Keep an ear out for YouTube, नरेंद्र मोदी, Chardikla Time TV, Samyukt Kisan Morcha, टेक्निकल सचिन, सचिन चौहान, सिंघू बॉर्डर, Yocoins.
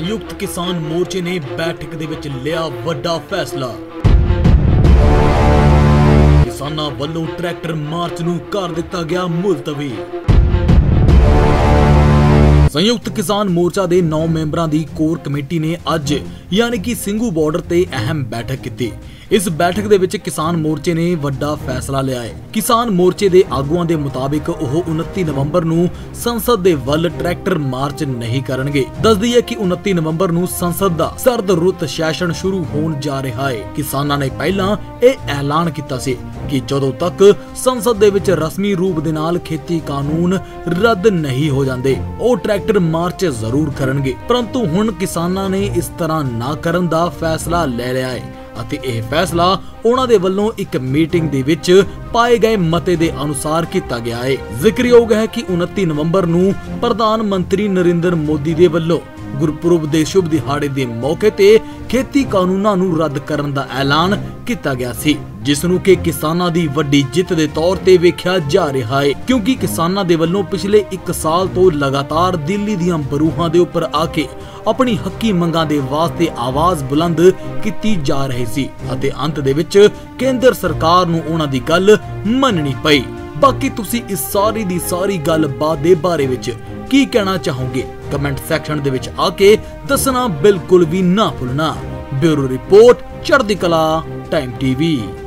संयुक्त किसान मोर्चे ने बैठक दे विच लिया वड्डा फैसला। किसानां वल्लों ट्रैक्टर मार्च नूं कर दिता गया मुलतवी। संयुक्त किसान मोर्चा दे 9 मैंबरां दी कोर कमेटी ने अज यानी कि सिंघू बॉर्डर ते अहम बैठक कीती। इस बैठक दे विच किसान मोर्चे ने वड्डा फैसला लिया है। किसान मोर्चे दे आगुआं दे मुताबिक ओह 29 नवंबर नूं संसद दे वल ट्रैक्टर मार्च नहीं करनगे। दस दी है कि 29 नवंबर नूं संसद दा सर्द रुत सैशन शुरू होण जा रहा है। किसानां ने पहलां इह ऐलान कीता सी कि जदों तक संसद दे विच रस्मी रूप दे नाल खेती कानून रद्द नहीं हो जांदे ओह ट्रैक्टर मार्च जरूर करनगे, परंतु हुण किसानां ने इस तरह ना करन दा फैसला ले लिया है। यह फैसला उन्हां दे वल्लों एक मीटिंग दे विच पाए गए मते दे अनुसार कीता गया है। जिक्रयोग है कि 29 नवंबर नूं प्रधानमंत्री नरेंद्र मोदी दे वल्लों गुरपुरब दे शुभ दिहाड़े दे मौके ते खेती कानूनां नूं रद्द करन दा ऐलान कीता गया सी, जिस नूं के किसानां दी वड्डी जित दे तौर ते वेख्या जा रहा है, क्योंकि किसानां दे वल्लों पिछले 1 साल तो लगातार दिल्ली दीआं बरूहां दे उपर आके अपनी हकी मंगां दे वास्ते आवाज बुलंद कीती जा रही सी अते अंत दे विच केंद्र सरकार नूं उहनां दी गल मननी पई। बाकी तुसी इस सारी दी सारी गल बात दे बारे विच की कहना चाहोगे कमेंट सैक्शन दे विच आके दसना बिल्कुल भी ना भुलना। ब्यूरो रिपोर्ट चढ़दी कला टाइम टीवी।